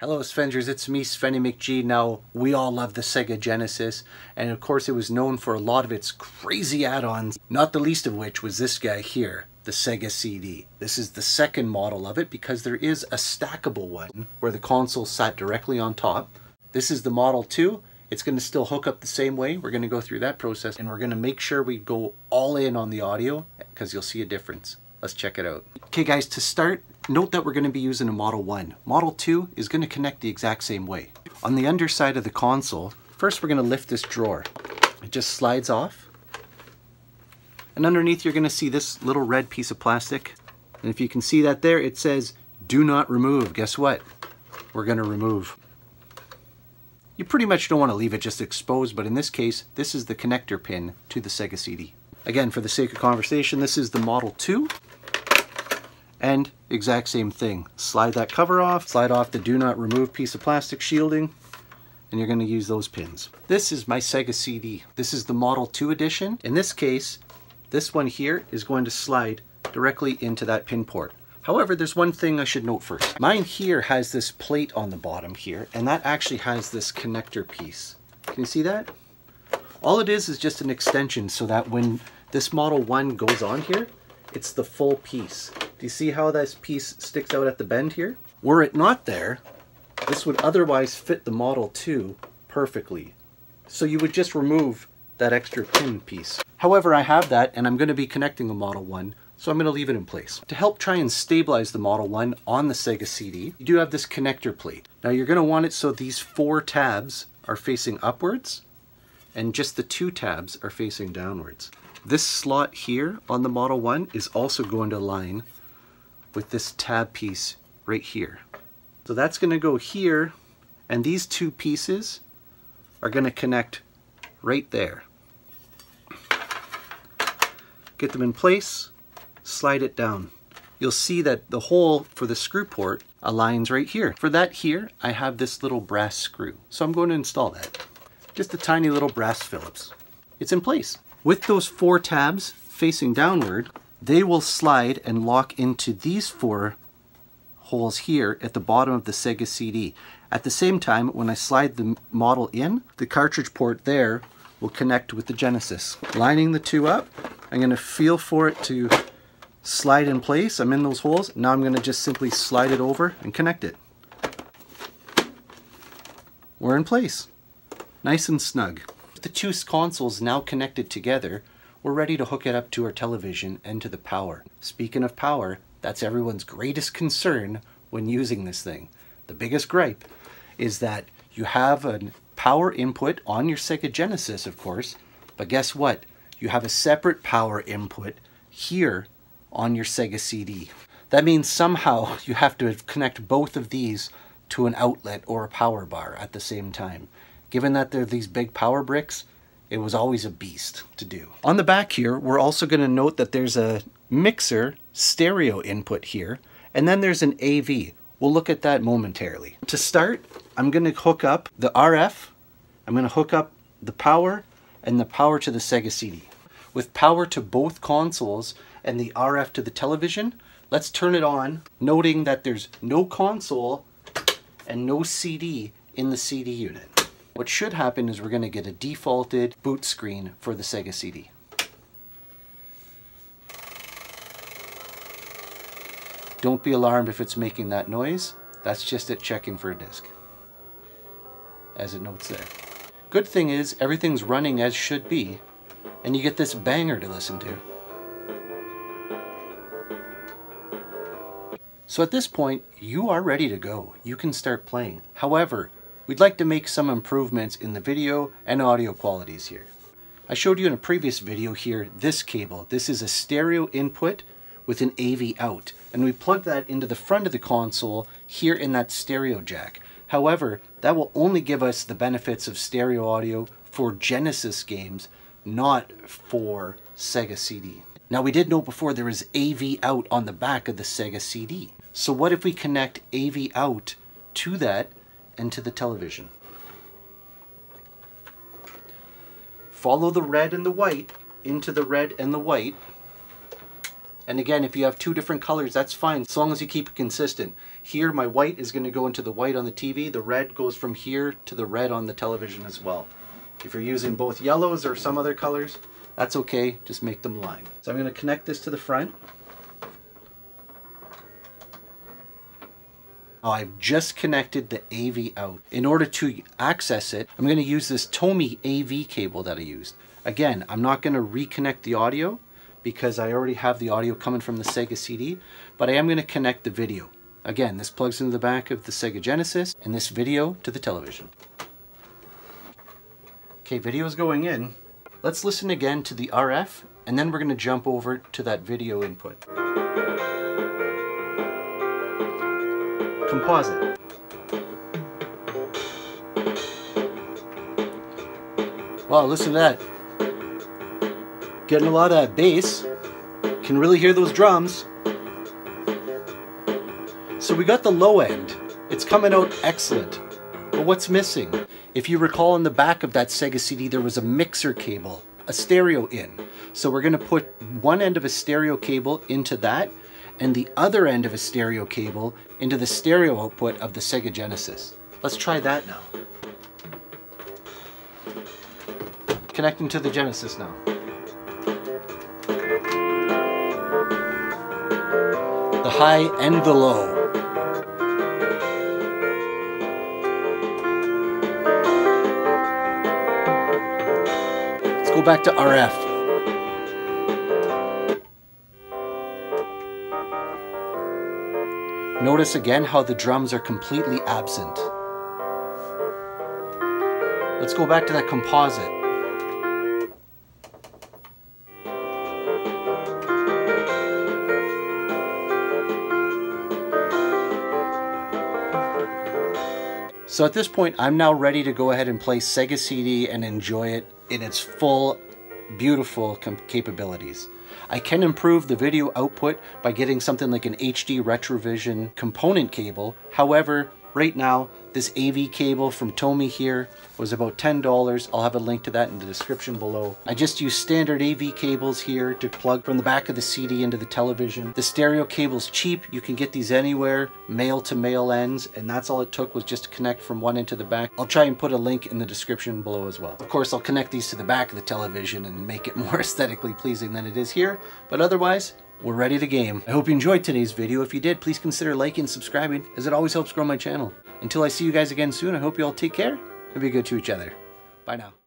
Hello Svengers, it's me, Svenny McG. Now, we all love the Sega Genesis, and of course it was known for a lot of its crazy add-ons, not the least of which was this guy here, the Sega CD. This is the second model of it because there is a stackable one where the console sat directly on top. This is the Model 2. It's going to still hook up the same way. We're going to go through that process, and we're going to make sure we go all in on the audio because you'll see a difference. Let's check it out. Okay guys, to start, note that we're going to be using a Model 1. Model 2 is going to connect the exact same way. On the underside of the console, first we're going to lift this drawer. It just slides off. And underneath you're going to see this little red piece of plastic. And if you can see that there, it says, do not remove. Guess what? We're going to remove. You pretty much don't want to leave it just exposed, but in this case, this is the connector pin to the Sega CD. Again, for the sake of conversation, this is the Model 2. And exact same thing. Slide that cover off, slide off the do not remove piece of plastic shielding, and you're going to use those pins. This is my Sega CD. This is the Model 2 edition. In this case, this one here is going to slide directly into that pin port. However, there's one thing I should note first. Mine here has this plate on the bottom here, and that actually has this connector piece. Can you see that? All it is just an extension so that when this Model 1 goes on here, it's the full piece. Do you see how this piece sticks out at the bend here? Were it not there, this would otherwise fit the Model 2 perfectly. So you would just remove that extra pin piece. However, I have that and I'm going to be connecting the Model 1, so I'm going to leave it in place. To help try and stabilize the Model 1 on the Sega CD, you do have this connector plate. Now you're going to want it so these four tabs are facing upwards and just the two tabs are facing downwards. This slot here on the Model 1 is also going to align with this tab piece right here. So that's going to go here, and these two pieces are going to connect right there. Get them in place, slide it down. You'll see that the hole for the screw port aligns right here. For that here, I have this little brass screw. So I'm going to install that. Just a tiny little brass Phillips. It's in place. With those four tabs facing downward, they will slide and lock into these four holes here at the bottom of the Sega CD. At the same time, when I slide the model in, the cartridge port there will connect with the Genesis. Lining the two up, I'm going to feel for it to slide in place. I'm in those holes. Now I'm going to just simply slide it over and connect it. We're in place. Nice and snug. With the two consoles now connected together, we're ready to hook it up to our television and to the power. Speaking of power, that's everyone's greatest concern when using this thing. The biggest gripe is that you have a power input on your Sega Genesis, of course, but guess what? You have a separate power input here on your Sega CD. That means somehow you have to connect both of these to an outlet or a power bar at the same time. Given that they're these big power bricks, it was always a beast to do. On the back here, we're also going to note that there's a mixer stereo input here, and then there's an AV. We'll look at that momentarily. To start, I'm going to hook up the RF, I'm going to hook up the power, and the power to the Sega CD. With power to both consoles and the RF to the television, let's turn it on, noting that there's no console and no CD in the CD unit. What should happen is we're going to get a defaulted boot screen for the Sega CD. Don't be alarmed if it's making that noise. That's just it checking for a disc, as it notes there. Good thing is everything's running as should be, and you get this banger to listen to. So at this point, you are ready to go. You can start playing. However, we'd like to make some improvements in the video and audio qualities here. I showed you in a previous video here this cable. This is a stereo input with an AV out, and we plug that into the front of the console here in that stereo jack. However, that will only give us the benefits of stereo audio for Genesis games, not for Sega CD. Now we did note before there is AV out on the back of the Sega CD. So what if we connect AV out to that and to the television? Follow the red and the white into the red and the white, And again, if you have two different colors, that's fine, as long as you keep it consistent. Here, my white is going to go into the white on the TV. The red goes from here to the red on the television as well. If you're using both yellows or some other colors, that's okay, just make them line. So I'm going to connect this to the front. I've just connected the AV out. In order to access it, I'm going to use this Tomee AV cable that I used. Again, I'm not going to reconnect the audio because I already have the audio coming from the Sega CD, but I am going to connect the video. Again, this plugs into the back of the Sega Genesis and this video to the television. Okay, video's going in. Let's listen again to the RF, and then we're going to jump over to that video input. Composite. Wow, listen to that. Getting a lot of bass. Can really hear those drums. So we got the low end. It's coming out excellent. But what's missing? If you recall, in the back of that Sega CD, there was a mixer cable, a stereo in. So we're going to put one end of a stereo cable into that, and the other end of a stereo cable into the stereo output of the Sega Genesis. Let's try that now. Connecting to the Genesis now. The high and the low. Let's go back to RF. Notice again how the drums are completely absent. Let's go back to that composite. So at this point, I'm now ready to go ahead and play Sega CD and enjoy it in its full, beautiful capabilities. I can improve the video output by getting something like an HD Retrovision component cable. However, right now, this AV cable from Tomee here was about $10. I'll have a link to that in the description below. I just use standard AV cables here to plug from the back of the CD into the television. The stereo cable's cheap. You can get these anywhere, male to male ends, and that's all it took was just to connect from one end to the back. I'll try and put a link in the description below as well. Of course, I'll connect these to the back of the television and make it more aesthetically pleasing than it is here, but otherwise, we're ready to game. I hope you enjoyed today's video. If you did, please consider liking and subscribing, as it always helps grow my channel. Until I see you guys again soon, I hope you all take care and be good to each other. Bye now.